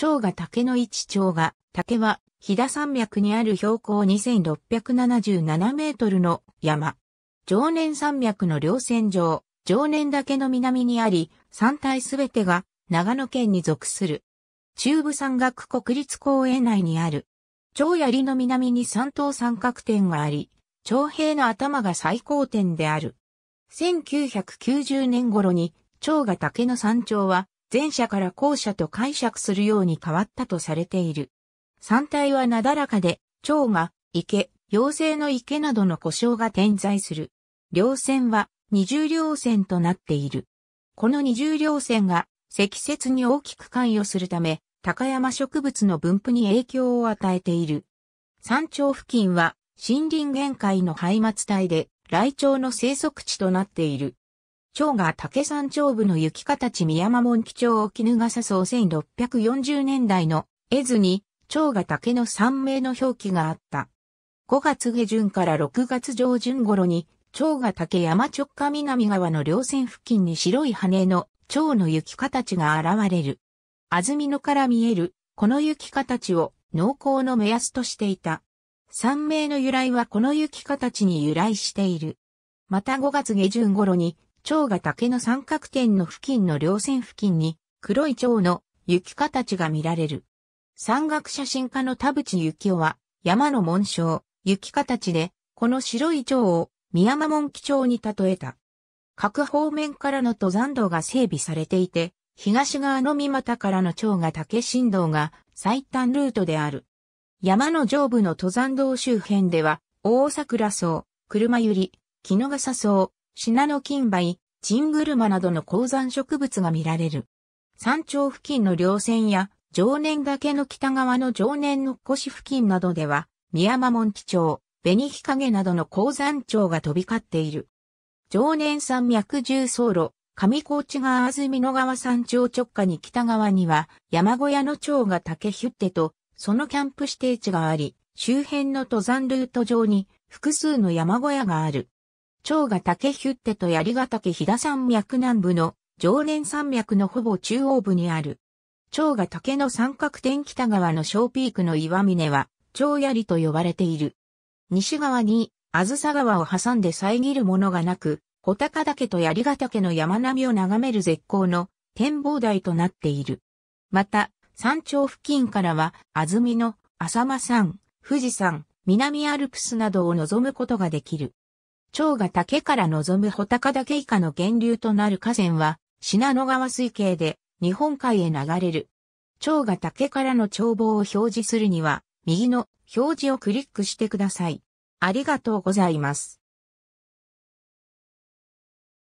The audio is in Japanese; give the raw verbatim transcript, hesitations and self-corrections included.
長賀竹の市長賀竹は、飛騨山脈にある標高にせんろっぴゃくななじゅうななメートルの山。常念山脈の稜線上、常念岳の南にあり、山体すべてが長野県に属する。中部山岳国立公園内にある。長槍の南に山頭三角点があり、長柄の頭が最高点である。せんきゅうひゃくきゅうじゅうねん頃に、長賀竹の山頂は、前者から後者と解釈するように変わったとされている。山体はなだらかで、長が、池、妖精の池などの呼称が点在する。稜線は二重稜線となっている。この二重稜線が積雪に大きく関与するため、高山植物の分布に影響を与えている。山頂付近は森林限界の廃末帯で、ライチョウの生息地となっている。長賀竹山頂部の雪形美山門基調を絹笠荘せんろっぴゃくよんじゅうねんだいの絵図に、長賀竹の山名の表記があった。ごがつ下旬からろくがつ上旬頃に、長賀竹山直下南側の稜線付近に白い羽の蝶の雪形が現れる。安曇野から見える、この雪形を農耕の目安としていた。山名の由来はこの雪形に由来している。またごがつ下旬頃に、長賀竹の三角点の付近の稜線付近に、黒い蝶の雪形が見られる。山岳写真家の田淵幸雄は、山の紋章、雪形で、この白い蝶を、美山門基調に例えた。各方面からの登山道が整備されていて、東側の三股からの長賀竹新道が最短ルートである。山の上部の登山道周辺では、大桜荘、車百合、絹笠荘、信濃金梅、チングルマなどの高山植物が見られる。山頂付近の稜線や、常念岳の北側の常念の腰付近などでは、美山門基調、紅日陰などの高山蝶が飛び交っている。常念山脈縦走路、上高地川安曇野川山頂直下に北側には、山小屋の長賀竹ヒュッテと、そのキャンプ指定地があり、周辺の登山ルート上に、複数の山小屋がある。長賀竹ヒュッテと槍ヶ岳飛騨山脈南部の、常念山脈のほぼ中央部にある。長賀竹の三角点北側の小ピークの岩峰は、長槍と呼ばれている。西側に、あずさ川を挟んで遮るものがなく、穂高岳と槍ヶ岳の山並みを眺める絶好の展望台となっている。また、山頂付近からは、安曇野、浅間山、富士山、南アルプスなどを望むことができる。長賀竹から望む穂高岳以下の源流となる河川は、信濃川水系で、日本海へ流れる。長賀竹からの眺望を表示するには、右の表示をクリックしてください。ありがとうございます。